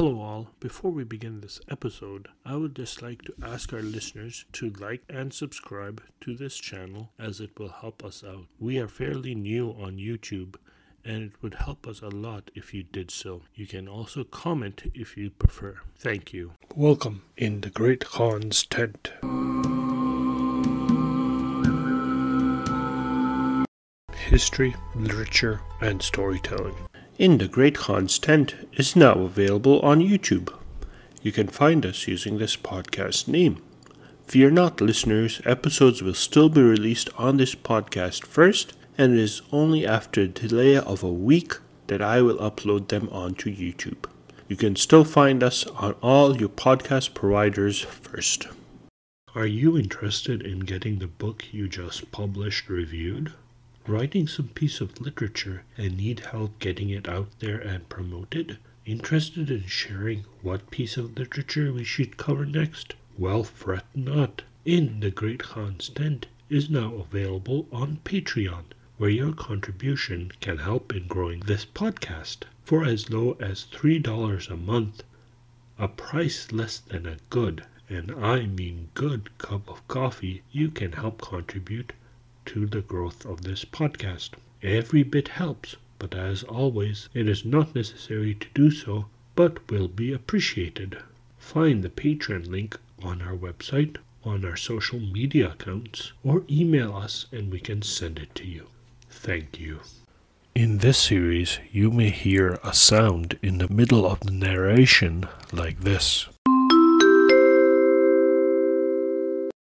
Hello all, before we begin this episode, I would just like to ask our listeners to like and subscribe to this channel as it will help us out. We are fairly new on YouTube and it would help us a lot if you did so. You can also comment if you prefer. Thank you. Welcome in the Great Khan's Tent. History, literature, and storytelling. In the Great Khan's Tent is now available on YouTube. You can find us using this podcast name. Fear not, listeners, episodes will still be released on this podcast first, and it is only after a delay of a week that I will upload them onto YouTube. You can still find us on all your podcast providers first. Are you interested in getting the book you just published reviewed? Writing some piece of literature and need help getting it out there and promoted? Interested in sharing what piece of literature we should cover next? Well, fret not. In the Great Khan's Tent is now available on Patreon, where your contribution can help in growing this podcast for as low as $3 a month, a price less than a good, and I mean good, cup of coffee. You can help contribute to the growth of this podcast. Every bit helps, but as always, it is not necessary to do so, but will be appreciated. Find the Patreon link on our website, on our social media accounts, or email us and we can send it to you. Thank you. In this series, you may hear a sound in the middle of the narration like this.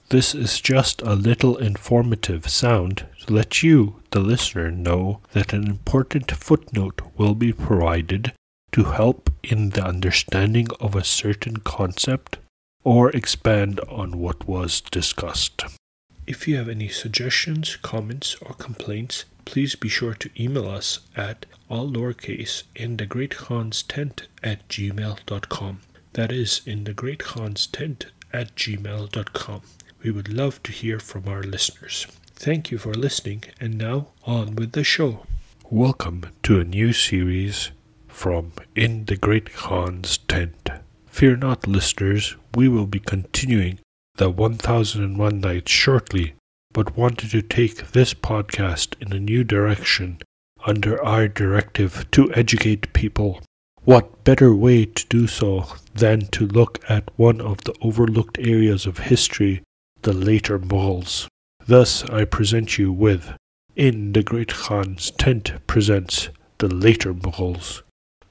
This is just a little informative sound to let you, the listener, know that an important footnote will be provided to help in the understanding of a certain concept or expand on what was discussed. If you have any suggestions, comments, or complaints, please be sure to email us at alllowercase inthe@gmail.com. That is inthe@gmail.com. We would love to hear from our listeners. Thank you for listening, and now on with the show. Welcome to a new series from In the Great Khan's Tent. Fear not, listeners, we will be continuing the 1001 Nights shortly, but wanted to take this podcast in a new direction under our directive to educate people. What better way to do so than to look at one of the overlooked areas of history, the later Mughals. Thus, I present you with In the Great Khan's Tent presents the later Mughals.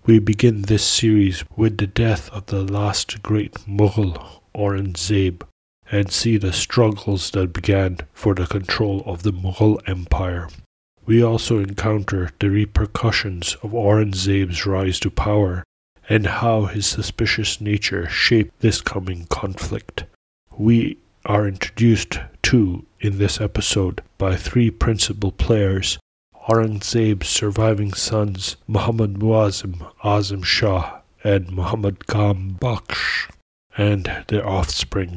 We begin this series with the death of the last great Mughal, Aurangzeb, and see the struggles that began for the control of the Mughal Empire. We also encounter the repercussions of Aurangzeb's rise to power and how his suspicious nature shaped this coming conflict. We are introduced to, in this episode, by three principal players: Aurangzeb's surviving sons, Muhammad Mu'azzam, Azam Shah, and Muhammad Kam Bakhsh, and their offspring.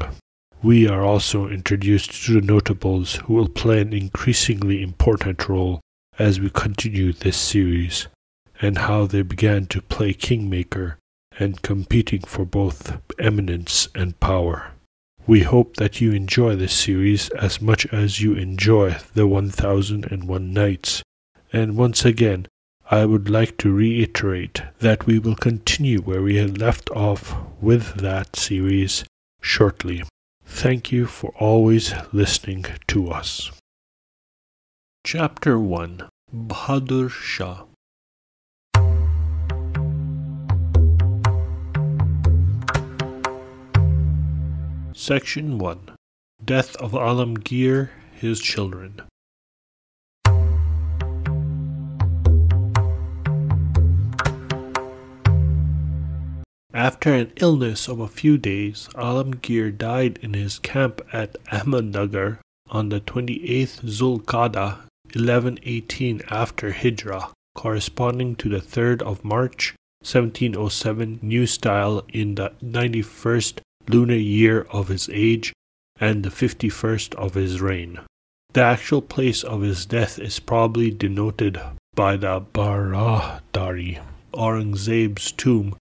We are also introduced to the notables who will play an increasingly important role as we continue this series, and how they began to play kingmaker and competing for both eminence and power. We hope that you enjoy this series as much as you enjoy the 1001 Nights. And once again, I would like to reiterate that we will continue where we had left off with that series shortly. Thank you for always listening to us. Chapter 1. Bahadur Shah. Section 1. Death of Alamgir, his children. After an illness of a few days, Alamgir died in his camp at Ahmednagar on the 28th Zulqada, 1118 after Hijrah, corresponding to the 3rd of March, 1707 New Style, in the 91st lunar year of his age and the 51st of his reign. The actual place of his death is probably denoted by the Baradari, Aurangzeb's tomb,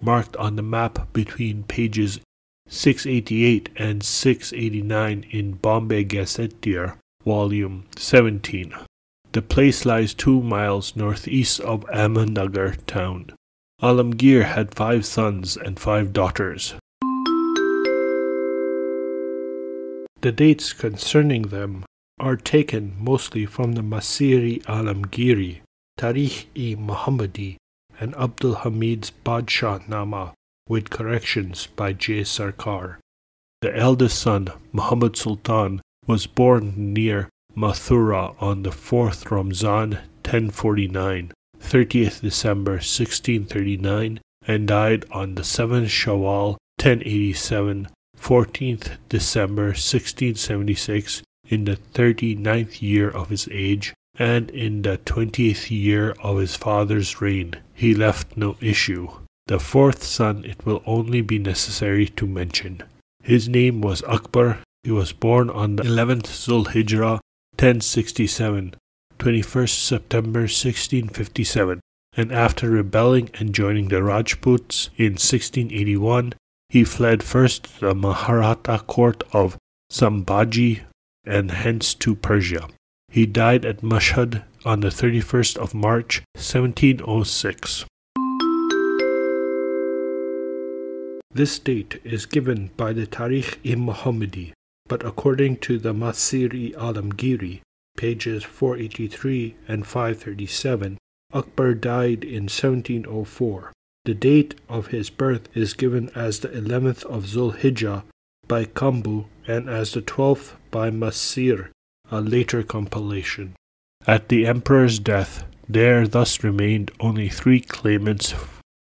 marked on the map between pages 688 and 689 in Bombay Gazetteer, volume 17. The place lies 2 miles northeast of Ahmednagar town. Alamgir had 5 sons and 5 daughters. The dates concerning them are taken mostly from the Masiri Alamgiri, Tarikh-i Muhammadi, and Abdul Hamid's Badshah Nama, with corrections by J. Sarkar. The eldest son, Muhammad Sultan, was born near Mathura on the 4th Ramzan 1049, 30th December 1639, and died on the 7th Shawwal 1087, 14th December 1676, in the 39th year of his age, and in the 20th year of his father's reign. He left no issue. The 4th son it will only be necessary to mention. His name was Akbar. He was born on the 11th Zulhijjah 1067, 21st September 1657, and after rebelling and joining the Rajputs in 1681, he fled first to the Maharata court of Sambhaji and hence to Persia. He died at Mashhad on the 31st of March 1706. This date is given by the Tarikh-i Muhammadi, but according to the Masiri Alamgiri, pages 483 and 537, Akbar died in 1704. The date of his birth is given as the 11th of Zulhijjah by Kambu and as the 12th by Masir, a later compilation. At the emperor's death, there thus remained only 3 claimants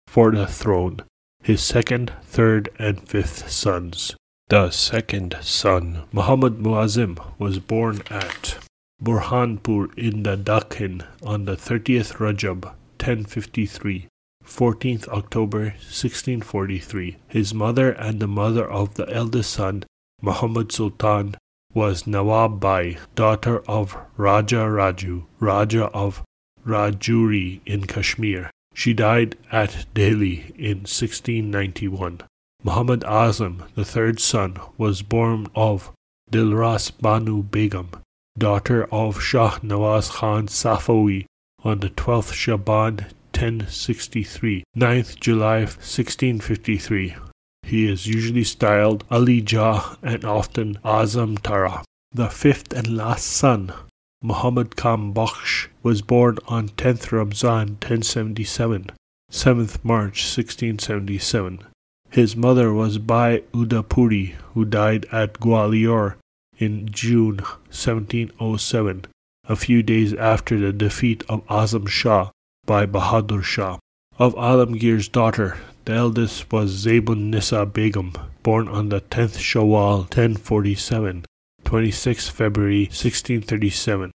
for the throne, his 2nd, 3rd, and 5th sons. The 2nd son, Muhammad Mu'azzam, was born at Burhanpur in the Dakhan on the 30th Rajab 1053, 14th October 1643. His mother and the mother of the eldest son, Muhammad Sultan, was Nawab Bai, daughter of Raja Raju, Raja of Rajouri in Kashmir. She died at Delhi in 1691. Muhammad Azim, the 3rd son, was born of Dilras Banu Begum, daughter of Shah Nawaz Khan Safawi, on the 12th Shaban 1063, 9th July 1653. He is usually styled Ali Jah and often Azam Tara. The 5th and last son, Muhammad Kam Bakhsh, was born on 10th Ramzan 1077, 7th March 1677. His mother was Bai Udapuri, who died at Gwalior in June 1707, a few days after the defeat of Azam Shah by Bahadur Shah. Of Alamgir's daughter, the eldest was Zaybun Nisa Begum, born on the 10th Shawwal 1047, 26th February 1637.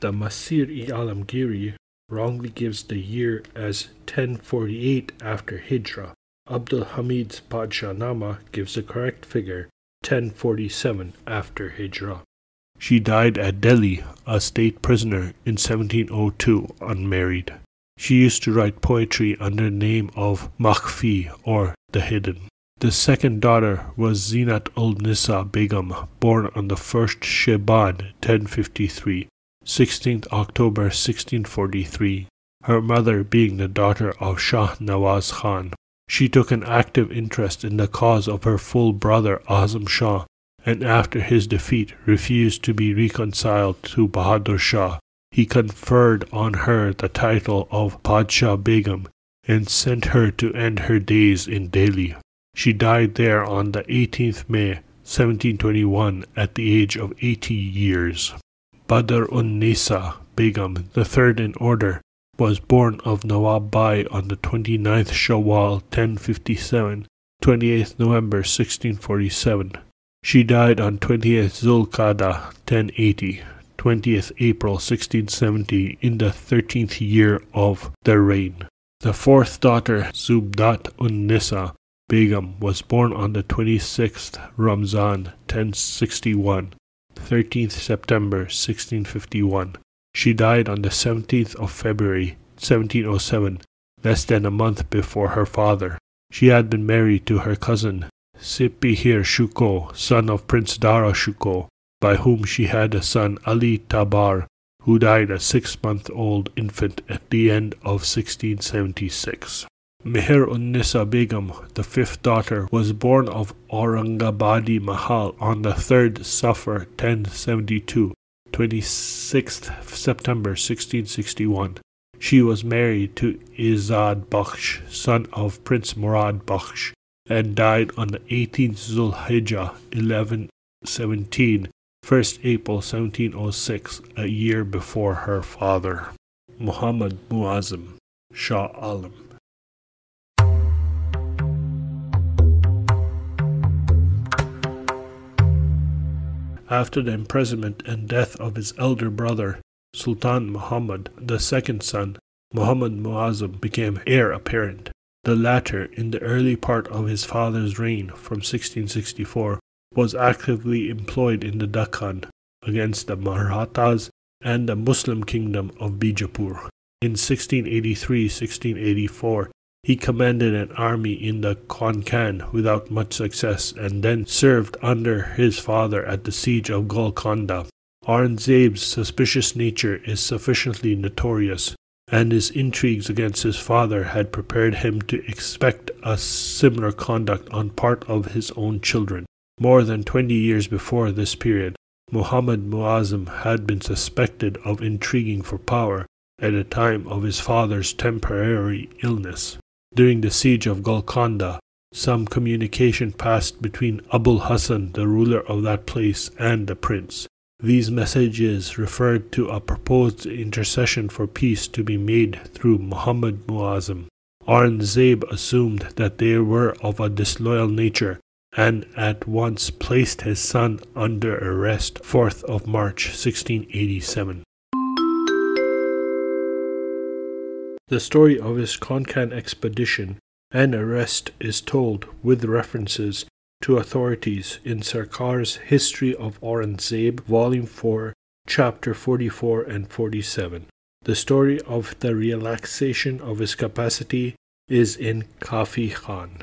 The Masiri Alamgiri wrongly gives the year as 1048 after Hijra. Abdul Hamid's Badshah Nama gives the correct figure, 1047 after Hijra. She died at Delhi, a state prisoner, in 1702, unmarried. She used to write poetry under the name of Makhfi, or the Hidden. The 2nd daughter was Zinat ul Nisa Begum, born on the 1st Shaban 1053, 16th October 1643, her mother being the daughter of Shah Nawaz Khan. She took an active interest in the cause of her full brother Azam Shah, and after his defeat refused to be reconciled to Bahadur Shah. He conferred on her the title of Badshah Begum and sent her to end her days in Delhi. She died there on the 18th May 1721 at the age of 80 years. Badr un Nisa Begum, the 3rd in order, was born of Nawab Bai on the 29th Shawwal 1057, 28th November 1647. She died on 20th Zulqada 1080, 20th April 1670, in the 13th year of their reign. The 4th daughter, Zubdat un Nisa Begum, was born on the 26th Ramzan 1061, 13th September 1651. She died on the 17th of February 1707, less than a month before her father. She had been married to her cousin, Sipihir Shuko, son of Prince Dara Shuko, by whom she had a son, Ali Tabar, who died a six-month-old infant at the end of 1676. Meher-un-Nisa Begum, the fifth daughter, was born of Aurangabadi Mahal on the 3rd Safar 1072, 26th September 1661. She was married to Izad Bakhsh, son of Prince Murad Bakhsh, and died on the 18th Zulhijjah 1117, 1st April 1706, a year before her father. Muhammad Mu'azzam, Shah Alam. After the imprisonment and death of his elder brother, Sultan Muhammad, the second son, Muhammad Mu'azzam became heir apparent. The latter, in the early part of his father's reign from 1664, was actively employed in the Dakhan against the Marathas and the Muslim kingdom of Bijapur. In 1683-1684, he commanded an army in the Konkan without much success and then served under his father at the siege of Golconda. Aurangzeb's suspicious nature is sufficiently notorious, and his intrigues against his father had prepared him to expect a similar conduct on part of his own children. More than 20 years before this period, Muhammad Mu'azzam had been suspected of intriguing for power at the time of his father's temporary illness. During the siege of Golconda, some communication passed between Abul Hassan, the ruler of that place, and the prince. These messages referred to a proposed intercession for peace to be made through Muhammad Mu'azzam. Aurangzeb assumed that they were of a disloyal nature and at once placed his son under arrest 4th of March 1687. The story of his Konkan expedition and arrest is told with references to authorities in Sarkar's History of Aurangzeb, Volume 4, Chapter 44 and 47. The story of the relaxation of his capacity is in Kafi Khan.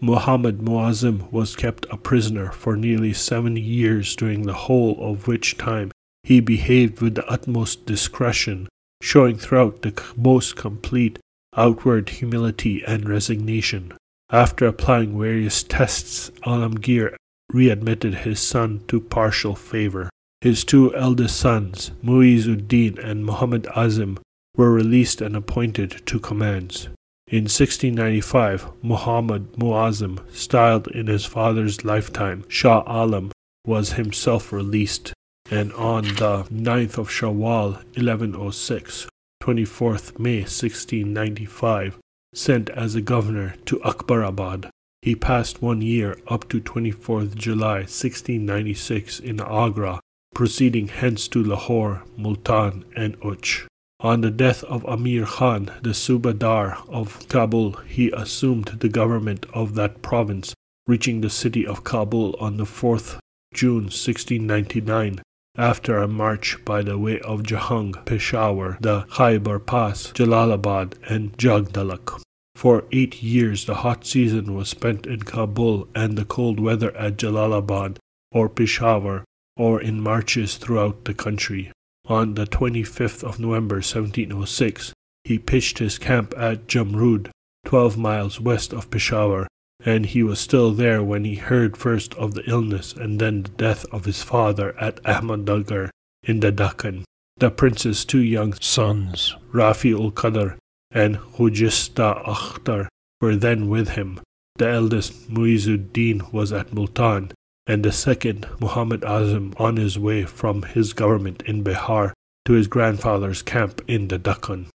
Muhammad Mu'azzam was kept a prisoner for nearly 7 years, during the whole of which time he behaved with the utmost discretion, showing throughout the most complete outward humility and resignation. After applying various tests, Alamgir readmitted his son to partial favor. His two eldest sons, Muizuddin and Muhammad Azim, were released and appointed to commands. In 1695, Muhammad Mu'azzam, styled in his father's lifetime Shah Alam, was himself released, and on the 9th of Shawwal 1106, 24th May 1695, sent as a governor to Akbarabad. He passed 1 year up to 24th July 1696 in Agra, proceeding hence to Lahore, Multan, and Uch. On the death of Amir Khan, the Subadar of Kabul, he assumed the government of that province, reaching the city of Kabul on the 4th June 1699. After a march by the way of Jahang, Peshawar, the Khyber Pass, Jalalabad, and Jagdalak. For 8 years the hot season was spent in Kabul and the cold weather at Jalalabad or Peshawar, or in marches throughout the country. On the 25th of November 1706, he pitched his camp at Jamrud, 12 miles west of Peshawar, and he was still there when he heard first of the illness and then the death of his father at Ahmedabad in the Dakhan. The prince's two young sons, Rafi ul Qadr and Khujista Akhtar, were then with him. The eldest, Muizuddin, was at Multan, and the second, Muhammad Azim, on his way from his government in Bihar to his grandfather's camp in the Dakhan.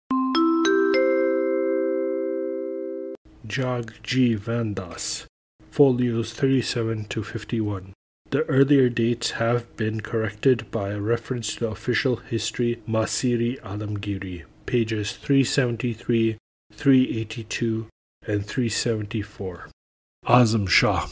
Jag G. Vandas, folios 37 to 51. The earlier dates have been corrected by a reference to the official history Masiri Alamgiri, pages 373, 382, and 374. Azam Shah.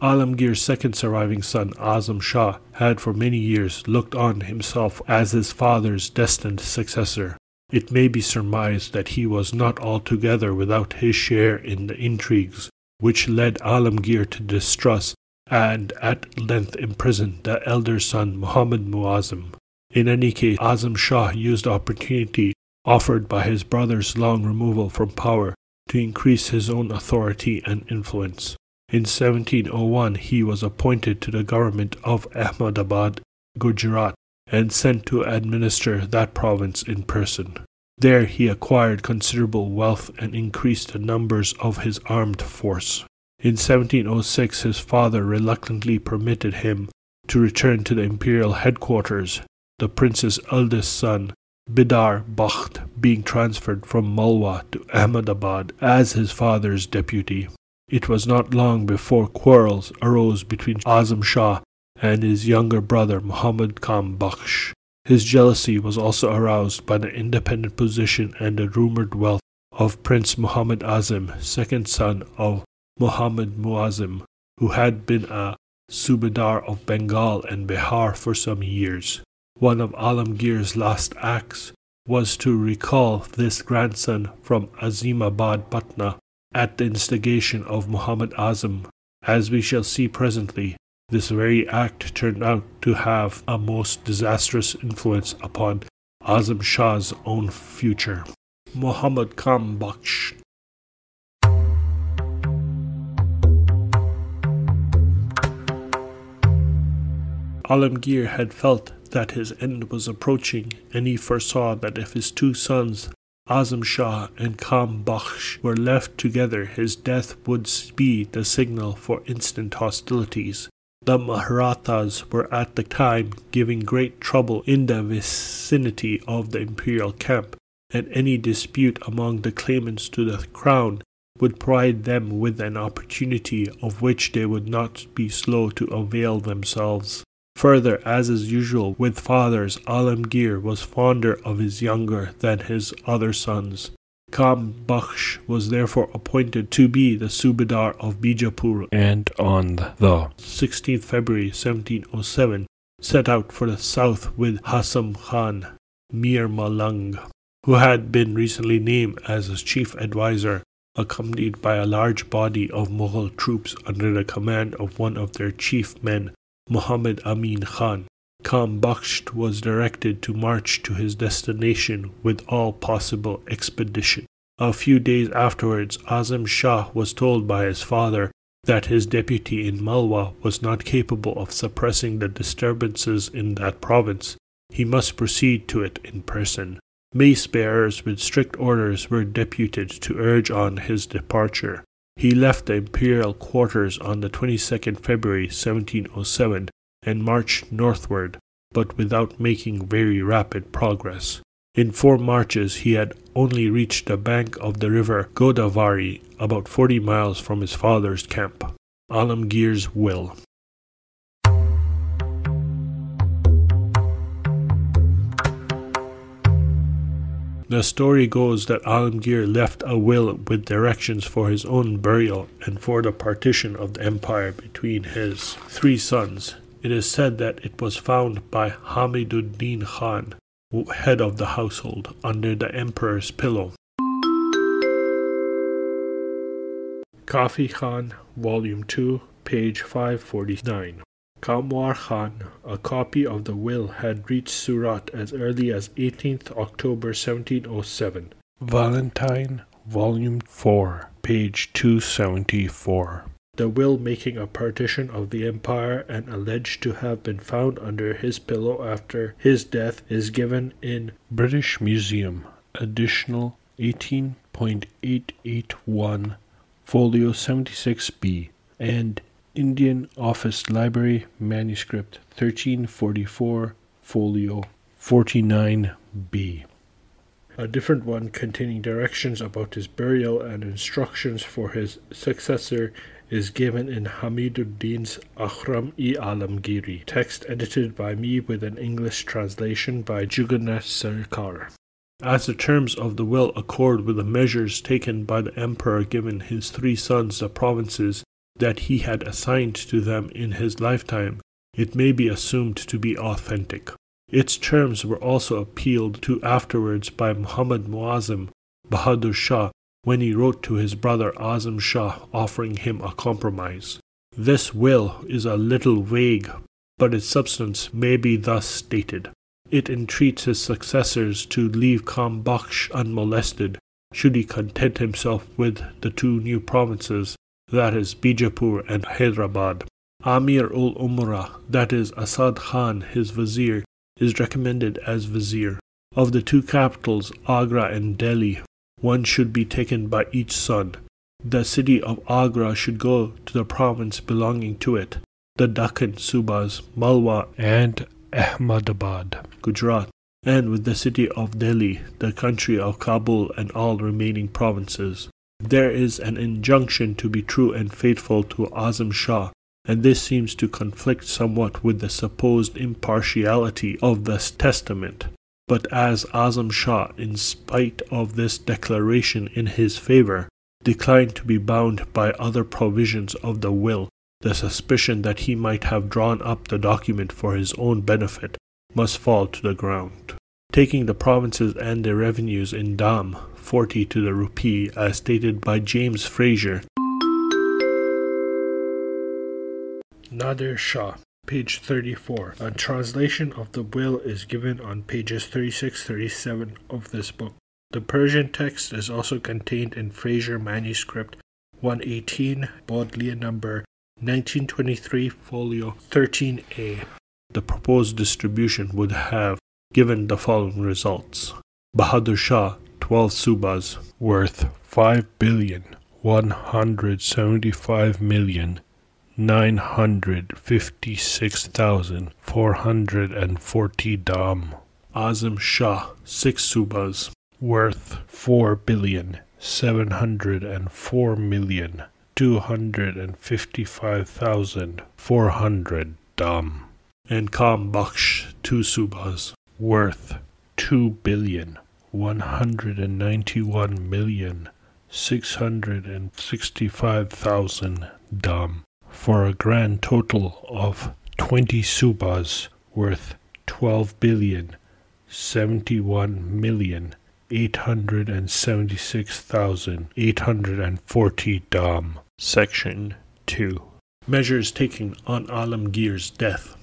Alamgir's second surviving son, Azam Shah, had for many years looked on himself as his father's destined successor. It may be surmised that he was not altogether without his share in the intrigues which led Alamgir to distrust and at length imprisoned the elder son, Muhammad Mu'azzam. In any case, Azam Shah used the opportunity offered by his brother's long removal from power to increase his own authority and influence. In 1701, he was appointed to the government of Ahmedabad, Gujarat, and sent to administer that province in person. There he acquired considerable wealth and increased the numbers of his armed force. In 1706, his father reluctantly permitted him to return to the imperial headquarters, the prince's eldest son, Bahadur Bakhsh, being transferred from Malwa to Ahmedabad as his father's deputy. It was not long before quarrels arose between Azam Shah and his younger brother Muhammad Kam Bakhsh. His jealousy was also aroused by the independent position and the rumored wealth of Prince Muhammad Azim, second son of Muhammad Mu'azzam, who had been a Subedar of Bengal and Bihar for some years. One of Alamgir's last acts was to recall this grandson from Azimabad, Patna, at the instigation of Muhammad Azim. As we shall see presently, this very act turned out to have a most disastrous influence upon Azam Shah's own future. Muhammad Kam Bakhsh. Alamgir had felt that his end was approaching, and he foresaw that if his two sons, Azam Shah and Kam Bakhsh, were left together, his death would be the signal for instant hostilities. The Marathas were at the time giving great trouble in the vicinity of the imperial camp, and any dispute among the claimants to the crown would provide them with an opportunity of which they would not be slow to avail themselves. Further, as is usual with fathers, Alamgir was fonder of his younger than his other sons. Kam Bakhsh was therefore appointed to be the Subedar of Bijapur, and on the 16th February 1707 set out for the south with Hassam Khan Mir Malang, who had been recently named as his chief advisor, accompanied by a large body of Mughal troops under the command of one of their chief men, Muhammad Amin Khan. Kam Bakhsh was directed to march to his destination with all possible expedition. A few days afterwards, Azam Shah was told by his father that his deputy in Malwa was not capable of suppressing the disturbances in that province. He must proceed to it in person. Mace bearers with strict orders were deputed to urge on his departure. He left the imperial quarters on the 22nd February 1707 and marched northward, but without making very rapid progress. In 4 marches he had only reached the bank of the river Godavari, about 40 miles from his father's camp. Alamgir's will. The story goes that Alamgir left a will with directions for his own burial and for the partition of the empire between his 3 sons. It is said that it was found by Hamiduddin Khan, head of the household, under the emperor's pillow. Kafi Khan, Volume 2, page 549. Kamwar Khan, a copy of the will had reached Surat as early as 18th October 1707. Valentine, Volume 4, page 274. The will making a partition of the empire and alleged to have been found under his pillow after his death is given in British Museum, additional 18.881, folio 76b, and Indian Office Library, manuscript 1344, folio 49b. A different one containing directions about his burial and instructions for his successor is given in Hamiduddin's Akhram-e Alamgiri, text edited by me with an English translation by Jugannath Sarkar. As the terms of the will accord with the measures taken by the emperor given his 3 sons the provinces that he had assigned to them in his lifetime, it may be assumed to be authentic. Its terms were also appealed to afterwards by Muhammad Mu'azzam, Bahadur Shah, when he wrote to his brother Azam Shah offering him a compromise. This will is a little vague, but its substance may be thus stated. It entreats his successors to leave Kam Bakhsh unmolested, should he content himself with the two new provinces, that is Bijapur and Hyderabad. Amir ul Umra, that is Asad Khan, his vizier, is recommended as vizier. Of the two capitals, Agra and Delhi, one should be taken by each son. The city of Agra should go to the province belonging to it, the Dakhan Subas, Malwa and Ahmedabad, Gujarat, and with the city of Delhi, the country of Kabul and all remaining provinces. There is an injunction to be true and faithful to Azam Shah, and this seems to conflict somewhat with the supposed impartiality of this testament. But as Azam Shah, in spite of this declaration in his favor, declined to be bound by other provisions of the will, the suspicion that he might have drawn up the document for his own benefit must fall to the ground. Taking the provinces and their revenues in dham, 40 to the rupee, as stated by James Fraser. Nadir Shah, page 34. A translation of the will is given on pages 36-37 of this book. The Persian text is also contained in Fraser manuscript 118, Bodleian number 1923, folio 13a. The proposed distribution would have given the following results. Bahadur Shah, 12 subas, worth 5,175,956,440 dham. Azam Shah, 6 subas, worth 4,704,255,400 dham, and Kam Bakhsh, 2 subas, worth 2,191,665,000 dham, for a grand total of 20 subas worth 12,071,876,840 dham. Section 2. Measures taken on Alamgir's death.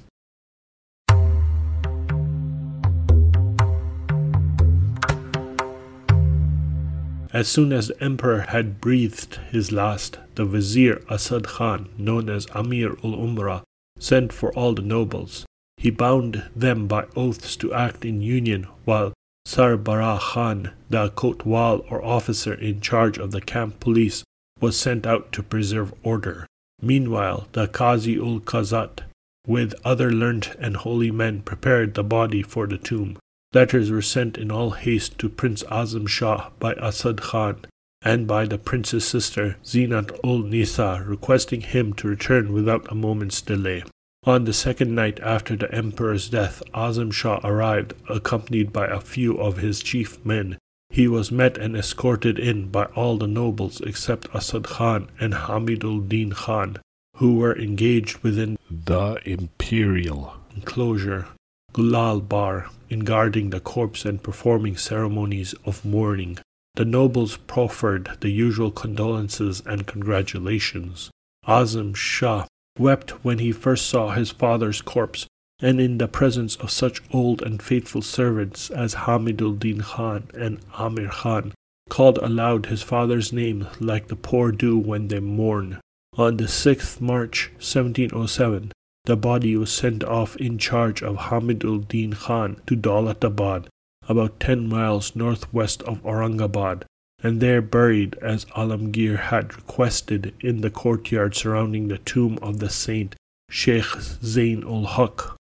As soon as the emperor had breathed his last, the vizier Asad Khan, known as Amir ul Umra, sent for all the nobles. He bound them by oaths to act in union, while Sarbara Khan, the kotwal or officer in charge of the camp police, was sent out to preserve order. Meanwhile, the Qazi ul Qazat, with other learned and holy men, prepared the body for the tomb. Letters were sent in all haste to Prince Azam Shah by Asad Khan and by the prince's sister Zinat ul Nisa, requesting him to return without a moment's delay. On the second night after the emperor's death, Azam Shah arrived, accompanied by a few of his chief men. He was met and escorted in by all the nobles except Asad Khan and Hamidul Din Khan, who were engaged within the imperial enclosure, Gulal Bar, in guarding the corpse and performing ceremonies of mourning. The nobles proffered the usual condolences and congratulations. Azam Shah wept when he first saw his father's corpse, and in the presence of such old and faithful servants as Hamidul Din Khan and Amir Khan, called aloud his father's name like the poor do when they mourn. On the 6th March 1707, the body was sent off in charge of Hamidul Din Khan to Dawlatabad, about 10 miles northwest of Aurangabad, and there buried as Alamgir had requested in the courtyard surrounding the tomb of the saint Sheikh Zain ul Haq,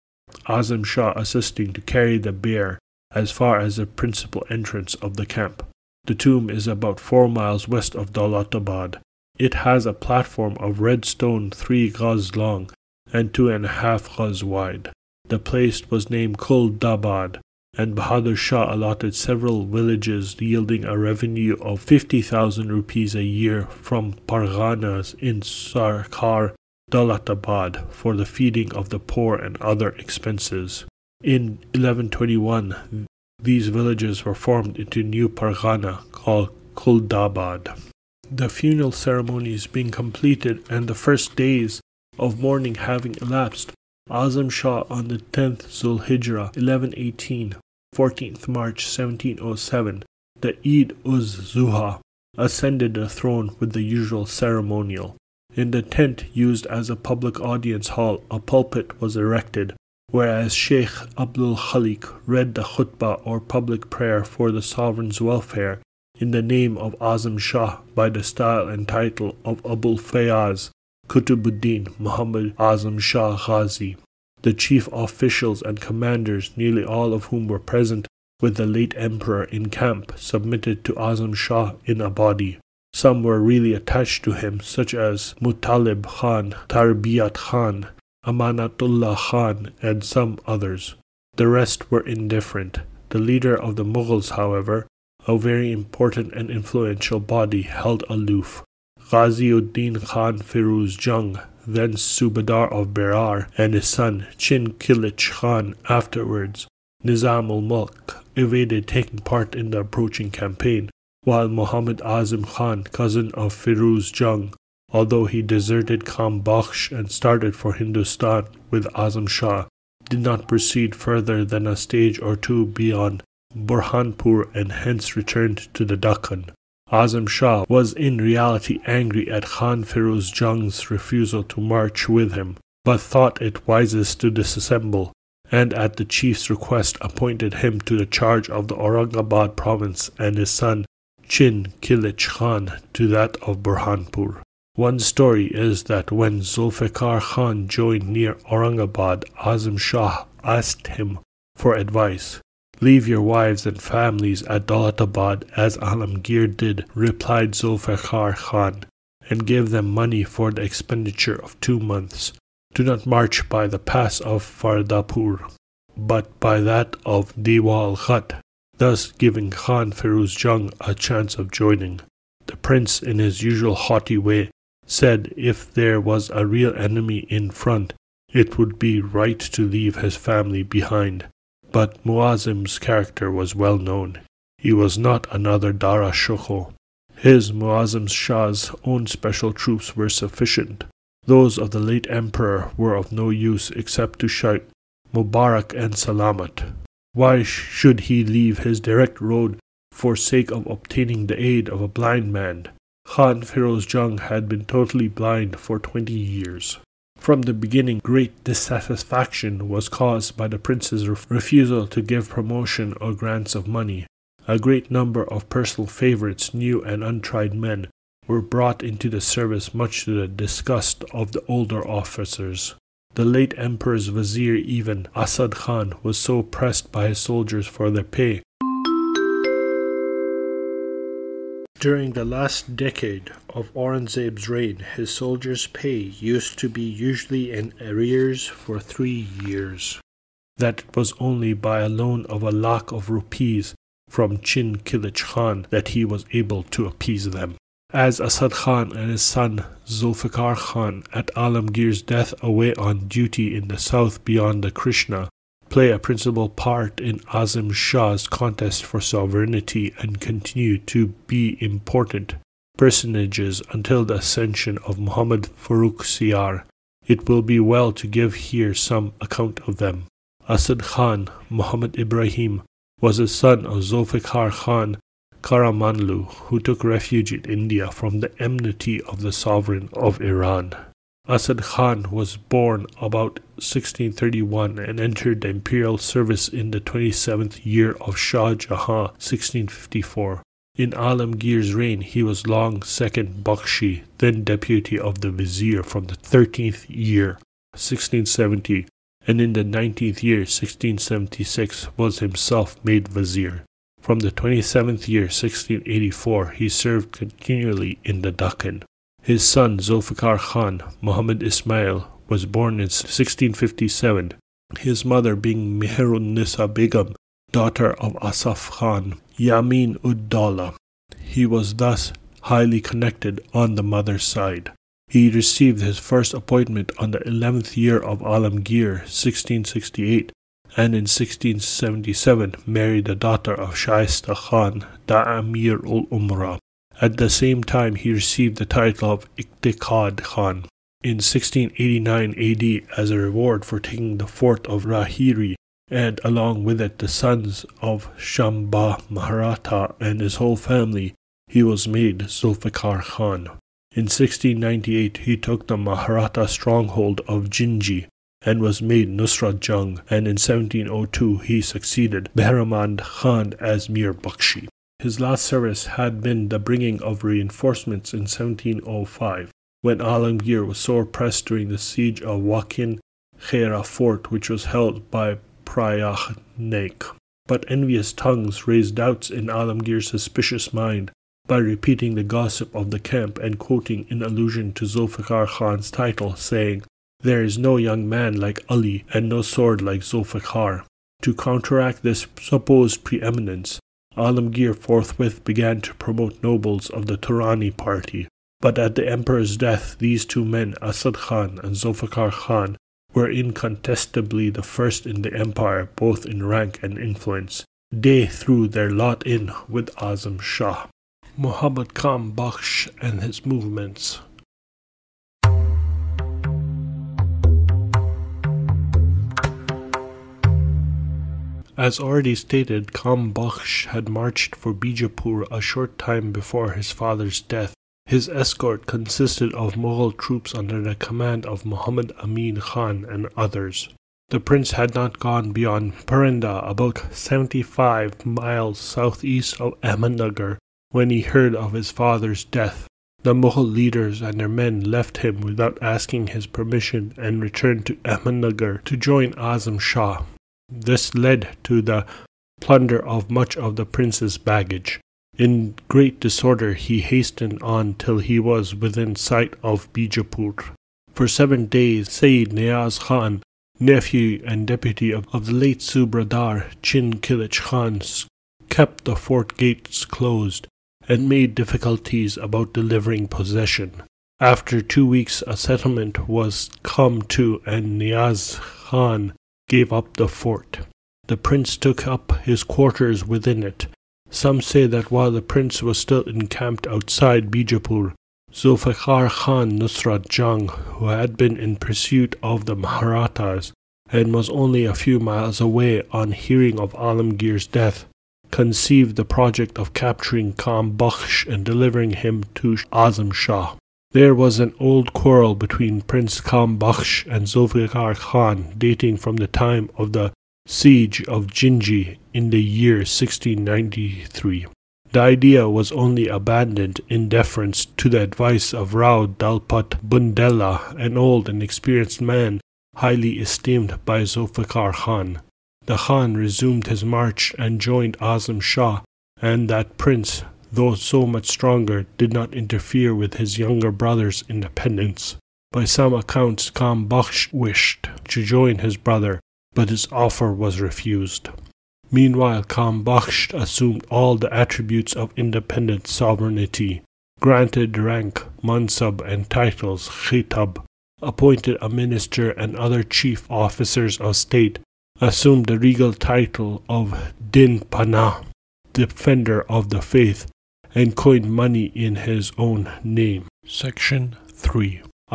Azam Shah assisting to carry the bier as far as the principal entrance of the camp. The tomb is about 4 miles west of Dawlatabad. It has a platform of red stone 3 gaz long and 2.5 gaz wide. The place was named Kuldabad, and Bahadur Shah allotted several villages yielding a revenue of 50,000 rupees a year from parghanas in Sarkar Dalatabad for the feeding of the poor and other expenses. In 1121, these villages were formed into new parghana called Kuldabad. The funeral ceremonies being completed and the first days of mourning having elapsed, Azam Shah on the 10th Zulhijjah 1118, 14th March 1707, the Eid-uz-Zuha, ascended the throne with the usual ceremonial. In the tent used as a public audience hall, a pulpit was erected, whereas Sheikh Abdul Khalik read the khutbah or public prayer for the sovereign's welfare in the name of Azam Shah by the style and title of Abul Fayaz Kutubuddin Muhammad Azam Shah Ghazi. The chief officials and commanders, nearly all of whom were present with the late emperor in camp, submitted to Azam Shah in a body. Some were really attached to him, such as Mutalib Khan, Tarbiyat Khan, Amanatullah Khan, and some others. The rest were indifferent. The leader of the Mughals, however, a very important and influential body, held aloof. Ghaziuddin Khan Firuz Jung, then Subadar of Berar, and his son Chin Kilich Khan, afterwards Nizam ul Mulk, evaded taking part in the approaching campaign, while Muhammad Azim Khan, cousin of Firuz Jung, although he deserted Kam Bakhsh and started for Hindustan with Azam Shah, did not proceed further than a stage or two beyond Burhanpur and hence returned to the Dakhan. Azam Shah was in reality angry at Khan Firuz Jung's refusal to march with him, but thought it wisest to disassemble, and at the chief's request appointed him to the charge of the Aurangabad province and his son Chin Kilich Khan to that of Burhanpur. One story is that when Zulfikar Khan joined near Aurangabad, Azam Shah asked him for advice. "Leave your wives and families at Dalatabad as Alamgir did," replied Zulfikar Khan, "and give them money for the expenditure of 2 months. Do not march by the pass of Fardapur, but by that of Diwal Khat," thus giving Khan Firuz Jung a chance of joining. The prince, in his usual haughty way, said if there was a real enemy in front, it would be right to leave his family behind. But Muazzim's character was well known. He was not another Dara Shuko. His Muazzim Shah's own special troops were sufficient. Those of the late emperor were of no use except to shout Mubarak and Salamat. Why should he leave his direct road for sake of obtaining the aid of a blind man? Khan Firuz Jung had been totally blind for 20 years. From the beginning, great dissatisfaction was caused by the prince's refusal to give promotion or grants of money. A great number of personal favorites, new and untried men, were brought into the service, much to the disgust of the older officers. The late emperor's vizier, even Asad Khan, was so pressed by his soldiers for their pay. During the last decade of Aurangzeb's reign, his soldiers' pay used to be usually in arrears for 3 years. That it was only by a loan of 1 lakh of rupees from Chin Kilich Khan that he was able to appease them. As Asad Khan and his son Zulfikar Khan, at Alamgir's death away on duty in the south beyond the Krishna, play a principal part in Azam Shah's contest for sovereignty and continue to be important personages until the ascension of Muhammad Farooq Siyar. It will be well to give here some account of them. Asad Khan, Muhammad Ibrahim, was a son of Zulfikar Khan Karamanlu, who took refuge in India from the enmity of the sovereign of Iran. Asad Khan was born about 1631 and entered the imperial service in the 27th year of Shah Jahan 1654. In Alamgir's reign, he was long second Bakshi, then deputy of the vizier from the 13th year 1670, and in the 19th year 1676 was himself made vizier. From the 27th year 1684 he served continually in the Dakhan. His son Zulfikar Khan, Muhammad Ismail, was born in 1657, his mother being Meherun Nisa Begum, daughter of Asaf Khan, Yamin-ud-Dawla. He was thus highly connected on the mother's side. He received his first appointment on the 11th year of Alamgir, 1668, and in 1677 married the daughter of Shaista Khan, Da Amir ul-Umra. At the same time, he received the title of Iktiqad Khan in 1689 AD as a reward for taking the fort of Rahiri, and along with it the sons of Shamba Maharatha and his whole family. He was made Zulfikar Khan. In 1698, he took the Maharatha stronghold of Jinji and was made Nusrat Jung, and in 1702 he succeeded Behramand Khan as Mir Bakshi. His last service had been the bringing of reinforcements in 1705, when Alamgir was sore pressed during the siege of Wakin Khera Fort, which was held by Prayag Naik. But envious tongues raised doubts in Alamgir's suspicious mind by repeating the gossip of the camp and quoting in allusion to Zulfikar Khan's title, saying, "There is no young man like Ali and no sword like Zulfikar." To counteract this supposed preeminence, Alamgir forthwith began to promote nobles of the Turani party. But at the emperor's death, these two men, Asad Khan and Zulfikar Khan, were incontestably the first in the empire, both in rank and influence. They threw their lot in with Azam Shah. Muhammad Kam Bakhsh and his movements. As already stated, Kam Bakhsh had marched for Bijapur a short time before his father's death. His escort consisted of Mughal troops under the command of Muhammad Amin Khan and others. The prince had not gone beyond Parinda, about 75 miles southeast of Ahmednagar, when he heard of his father's death. The Mughal leaders and their men left him without asking his permission and returned to Ahmednagar to join Azam Shah. This led to the plunder of much of the prince's baggage. In great disorder, he hastened on till he was within sight of Bijapur. For 7 days, Sayyid Niyaz Khan, nephew and deputy of the late Subradar Chin Kilich Khan, kept the fort gates closed and made difficulties about delivering possession. After 2 weeks, a settlement was come to and Niyaz Khan gave up the fort. The prince took up his quarters within it. Some say that while the prince was still encamped outside Bijapur, Zulfikar Khan Nusrat Jung, who had been in pursuit of the Maharathas and was only a few miles away, on hearing of Alamgir's death, conceived the project of capturing Kam Bakhsh and delivering him to Azam Shah. There was an old quarrel between Prince Kam Bakhsh and Zulfikar Khan dating from the time of the siege of Jinji in the year 1693. The idea was only abandoned in deference to the advice of Rao Dalpat Bundella, an old and experienced man highly esteemed by Zulfikar Khan. The Khan resumed his march and joined Azam Shah, and that prince, though so much stronger, did not interfere with his younger brother's independence. By some accounts, Kam Bakhsh wished to join his brother, but his offer was refused. Meanwhile, Kam Bakhsh assumed all the attributes of independent sovereignty, granted rank, mansab, and titles, khitab, appointed a minister and other chief officers of state, assumed the regal title of Din Panah, defender of the faith, and coined money in his own name. Section 3.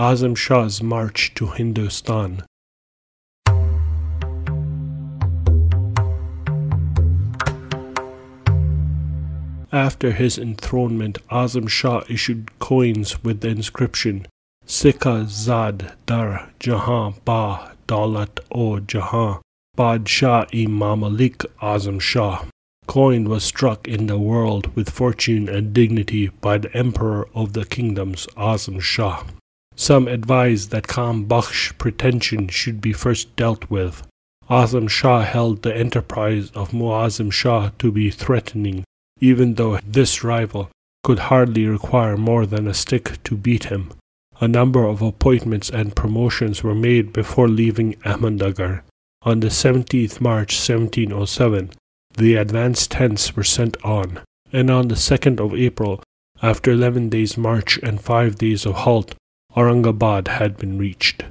Azam Shah's march to Hindustan. After his enthronement, Azam Shah issued coins with the inscription Sikha Zad Dar Jahan Ba Daulat O Jahan Badshah-e-Mamalik Azam Shah. Coin was struck in the world with fortune and dignity by the emperor of the kingdoms, Azam Shah. Some advised that Kam Bakhsh's pretension should be first dealt with. Azam Shah held the enterprise of Muazzam Shah to be threatening, even though this rival could hardly require more than a stick to beat him. A number of appointments and promotions were made before leaving Ahmednagar. On the 17th March 1707, the advance tents were sent on, and on the 2nd of April, after 11 days' march and 5 days of halt, Aurangabad had been reached.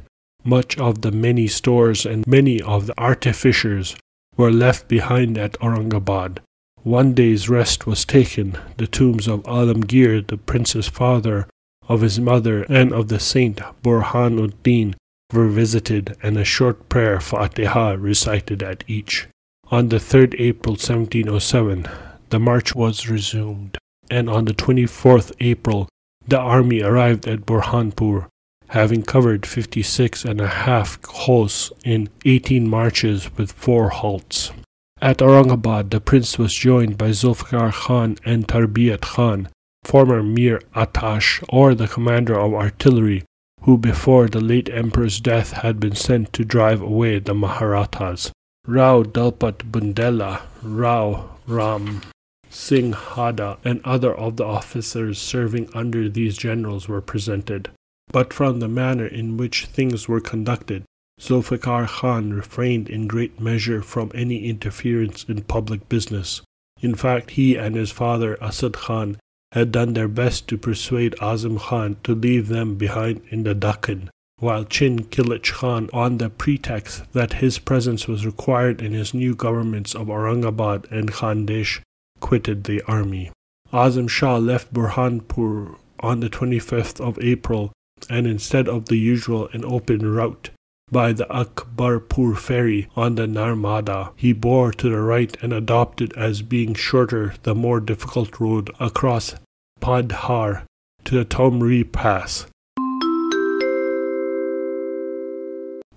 Much of the many stores and many of the artificers were left behind at Aurangabad. 1 day's rest was taken. The tombs of Alamgir, the prince's father, of his mother, and of the saint Burhanuddin were visited, and a short prayer Fatiha recited at each. On the 3rd April 1707, the march was resumed, and on the 24th April, the army arrived at Burhanpur, having covered 56.5 khos in 18 marches with 4 halts. At Aurangabad, the prince was joined by Zulfikar Khan and Tarbiyat Khan, former Mir Atash, or the commander of artillery, who before the late emperor's death had been sent to drive away the Maharathas. Rao Dalpat Bundela, Rao Ram Singh Hada, and other of the officers serving under these generals were presented. But from the manner in which things were conducted, Zulfikar Khan refrained in great measure from any interference in public business. In fact, he and his father Asad Khan had done their best to persuade Azam Khan to leave them behind in the Dakhan, while Chin Kilich Khan, on the pretext that his presence was required in his new governments of Aurangabad and Khandesh, quitted the army. Azam Shah left Burhanpur on the 25th of April, and instead of the usual and open route by the Akbarpur ferry on the Narmada, he bore to the right and adopted as being shorter the more difficult road across Padhar to the Tumri Pass.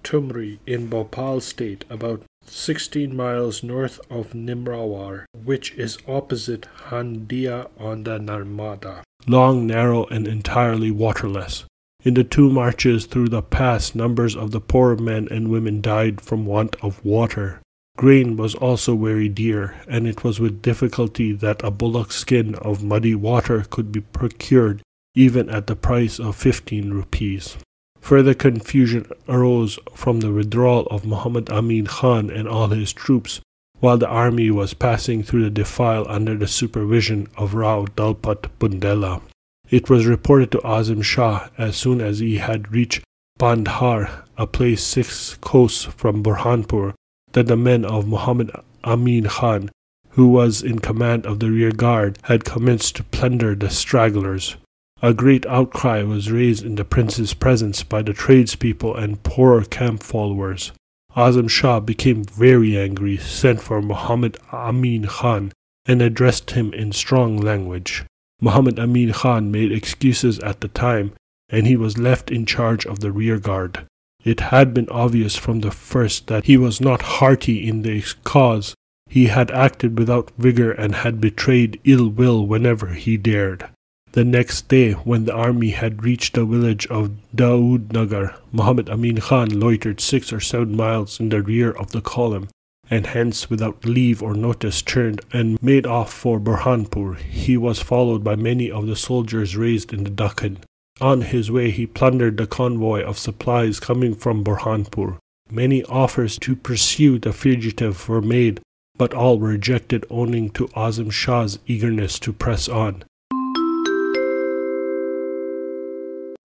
Tumri in Bhopal state, about 16 miles north of Nimrawar, which is opposite Handia on the Narmada. Long, narrow, and entirely waterless. In the 2 marches through the pass, numbers of the poor men and women died from want of water. Grain was also very dear, and it was with difficulty that a bullock's skin of muddy water could be procured, even at the price of 15 rupees. Further confusion arose from the withdrawal of Muhammad Amin Khan and all his troops, while the army was passing through the defile under the supervision of Rao Dalpat Bundela. It was reported to Azam Shah, as soon as he had reached Pandhar, a place 6 coasts from Burhanpur, that the men of Muhammad Amin Khan, who was in command of the rear guard, had commenced to plunder the stragglers. A great outcry was raised in the prince's presence by the tradespeople and poorer camp followers. Azam Shah became very angry, sent for Muhammad Amin Khan, and addressed him in strong language. Muhammad Amin Khan made excuses at the time, and he was left in charge of the rearguard. It had been obvious from the first that he was not hearty in the cause. He had acted without vigour and had betrayed ill will whenever he dared. The next day, when the army had reached the village of Daoodnagar, Muhammad Amin Khan loitered 6 or 7 miles in the rear of the column, and hence without leave or notice turned and made off for Burhanpur. He was followed by many of the soldiers raised in the Dakhan. On his way he plundered the convoy of supplies coming from Burhanpur. Many offers to pursue the fugitive were made, but all were rejected owing to Azam Shah's eagerness to press on.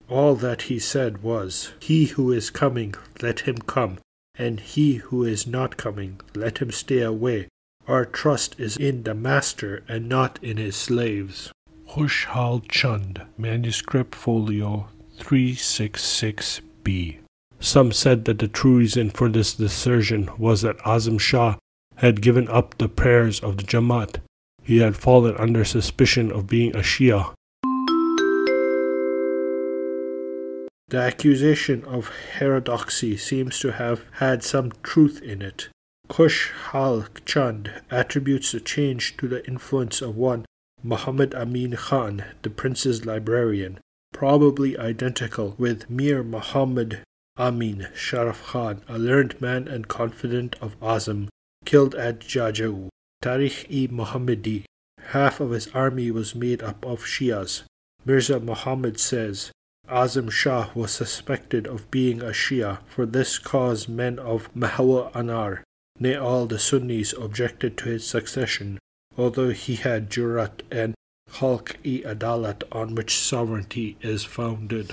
All that he said was, "He who is coming, let him come. And he who is not coming, let him stay away. Our trust is in the master and not in his slaves." Khushhal Chand, Manuscript Folio 366b. Some said that the true reason for this desertion was that Azam Shah had given up the prayers of the Jamaat. He had fallen under suspicion of being a Shia. The accusation of heterodoxy seems to have had some truth in it. Khushhal Chand attributes the change to the influence of one Muhammad Amin Khan, the prince's librarian, probably identical with Mir Muhammad Amin Sharaf Khan, a learned man and confidant of Azam, killed at Jajau. Tarikh-i Muhammadi. Half of his army was made up of Shias. Mirza Muhammad says, "Azam Shah was suspected of being a Shia. For this cause men of Mahwa Anar, Near all the Sunnis objected to his succession, although he had jurat and Khalq-i-Adalat on which sovereignty is founded.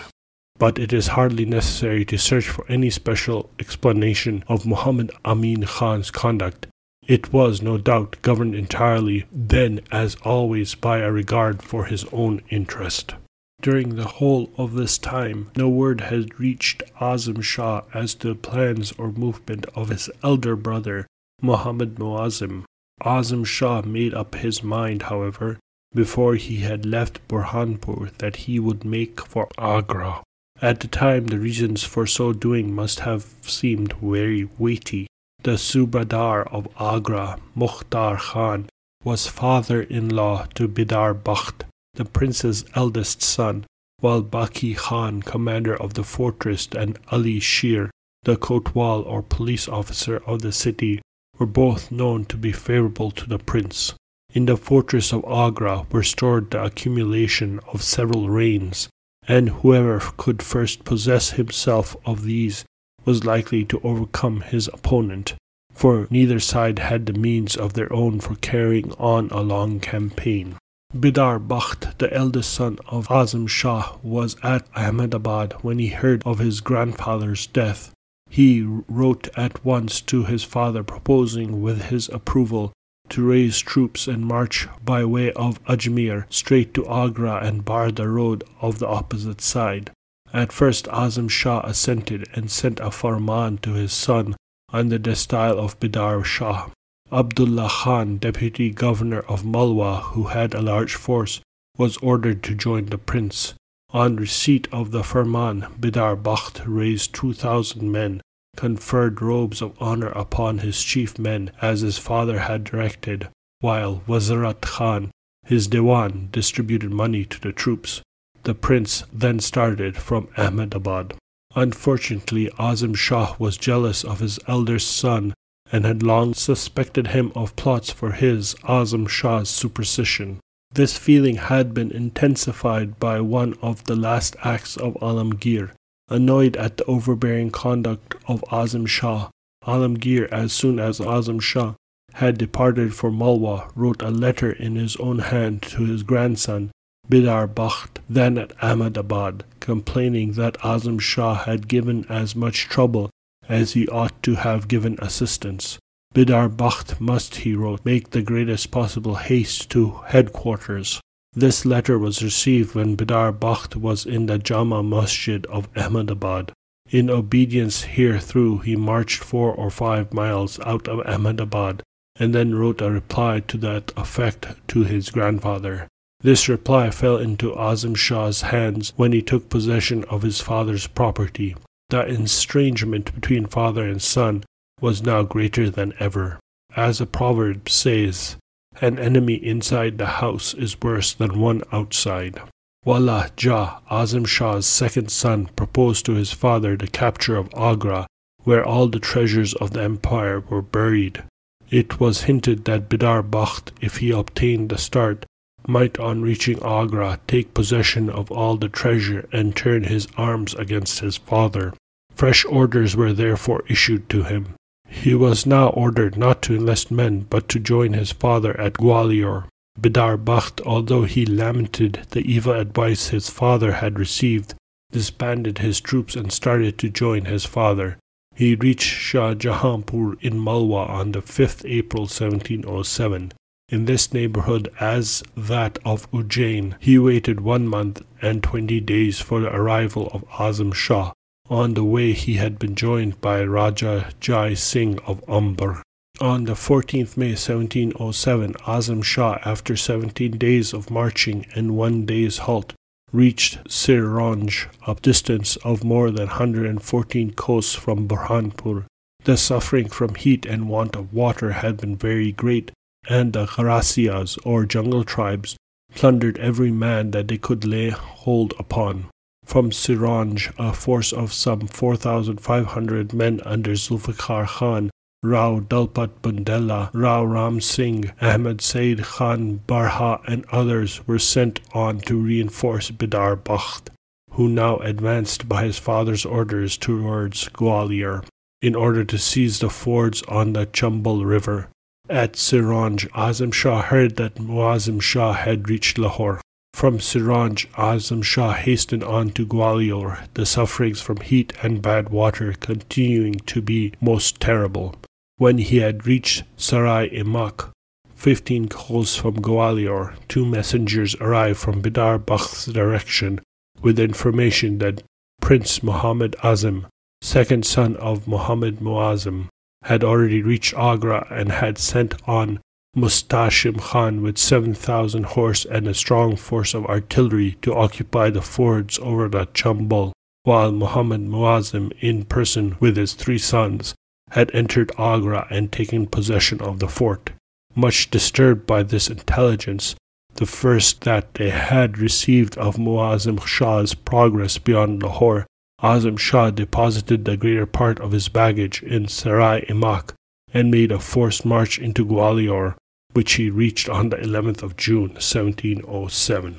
But it is hardly necessary to search for any special explanation of Muhammad Amin Khan's conduct. It was, no doubt, governed entirely then as always by a regard for his own interest. During the whole of this time, no word had reached Azam Shah as to the plans or movement of his elder brother, Muhammad Mu'azzam. Azam Shah made up his mind, however, before he had left Burhanpur, that he would make for Agra. At the time, the reasons for so doing must have seemed very weighty. The Subadar of Agra, Mukhtar Khan, was father-in-law to Bidar Bakht, the prince's eldest son, while Baki Khan, commander of the fortress, and Ali Shir, the kotwal or police officer of the city, were both known to be favorable to the prince. In the fortress of Agra were stored the accumulation of several rains, and whoever could first possess himself of these was likely to overcome his opponent, for neither side had the means of their own for carrying on a long campaign. Bidar Bakht, the eldest son of Azam Shah, was at Ahmedabad when he heard of his grandfather's death. He wrote at once to his father proposing, with his approval, to raise troops and march by way of Ajmer straight to Agra and bar the road of the opposite side. At first Azam Shah assented and sent a farman to his son under the style of Bidar Shah. Abdullah Khan, deputy governor of Malwa, who had a large force, was ordered to join the prince. On receipt of the firman, Bidar Bakht raised 2,000 men, conferred robes of honor upon his chief men as his father had directed, while Wazirat Khan, his Dewan, distributed money to the troops. The prince then started from Ahmedabad. Unfortunately, Azam Shah was jealous of his elder son and had long suspected him of plots for his, Azam Shah's, superstition. This feeling had been intensified by one of the last acts of Alamgir. Annoyed at the overbearing conduct of Azam Shah, Alamgir, as soon as Azam Shah had departed for Malwa, wrote a letter in his own hand to his grandson, Bidar Bakht, then at Ahmedabad, complaining that Azam Shah had given as much trouble as he ought to have given assistance. Bidar Bakht must, he wrote, make the greatest possible haste to headquarters. This letter was received when Bidar Bakht was in the Jama Masjid of Ahmedabad. In obedience hereto, he marched 4 or 5 miles out of Ahmedabad, and then wrote a reply to that effect to his grandfather. This reply fell into Azam Shah's hands when he took possession of his father's property. The estrangement between father and son was now greater than ever. As a proverb says, an enemy inside the house is worse than one outside. Wallah Jah, Azam Shah's second son, proposed to his father the capture of Agra, where all the treasures of the empire were buried. It was hinted that Bidar Bakht, if he obtained the start, might on reaching Agra take possession of all the treasure and turn his arms against his father. Fresh orders were therefore issued to him. He was now ordered not to enlist men, but to join his father at Gwalior. Bidar Bakht, although he lamented the evil advice his father had received, disbanded his troops and started to join his father. He reached Shah Jahanpur in Malwa on the 5th April 1707. In this neighborhood, as that of Ujjain, he waited 1 month and 20 days for the arrival of Azam Shah. On the way he had been joined by Raja Jai Singh of Amber. On the 14th May 1707, Azam Shah, after 17 days of marching and 1 day's halt, reached Siranj, a distance of more than 114 kos from Burhanpur. The suffering from heat and want of water had been very great, and the Gharasiyas, or jungle tribes, plundered every man that they could lay hold upon. From Siranj, a force of some 4,500 men under Zulfikar Khan, Rao Dalpat Bundella, Rao Ram Singh, Ahmed Said Khan Barha, and others were sent on to reinforce Bidar Bakht, who now advanced by his father's orders towards Gwalior. in order to seize the fords on the Chambal River. At Siranj, Azam Shah heard that Muazzam Shah had reached Lahore. From Siranj, Azam Shah hastened on to Gwalior, the sufferings from heat and bad water continuing to be most terrible. When he had reached Sarai-e-Mak, 15 calls from Gwalior, 2 messengers arrived from Bahadur Bakhsh's direction with information that Prince Muhammad Azim, second son of Muhammad Mu'azzam, had already reached Agra and had sent on Mustashim Khan with 7,000 horse and a strong force of artillery to occupy the fords over the Chambal, while Muhammad Mu'azzam, in person with his 3 sons, had entered Agra and taken possession of the fort. Much disturbed by this intelligence, the first that they had received of Muazzam Shah's progress beyond Lahore, Azam Shah deposited the greater part of his baggage in Sarai-e-Mak and made a forced march into Gwalior, which he reached on the 11th of June, 1707.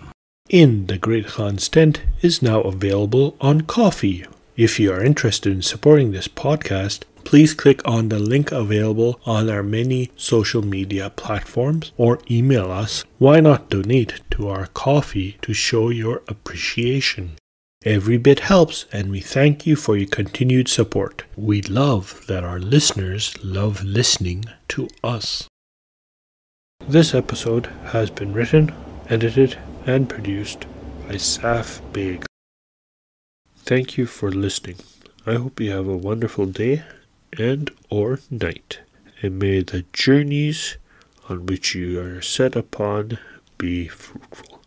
In the Great Khan's Tent is now available on Ko-fi. If you are interested in supporting this podcast, please click on the link available on our many social media platforms or email us. Why not donate to our Ko-fi to show your appreciation? Every bit helps, and we thank you for your continued support. We love that our listeners love listening to us. This episode has been written, edited, and produced by Saf Beg. Thank you for listening. I hope you have a wonderful day and or night, and may the journeys on which you are set upon be fruitful.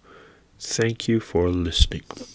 Thank you for listening.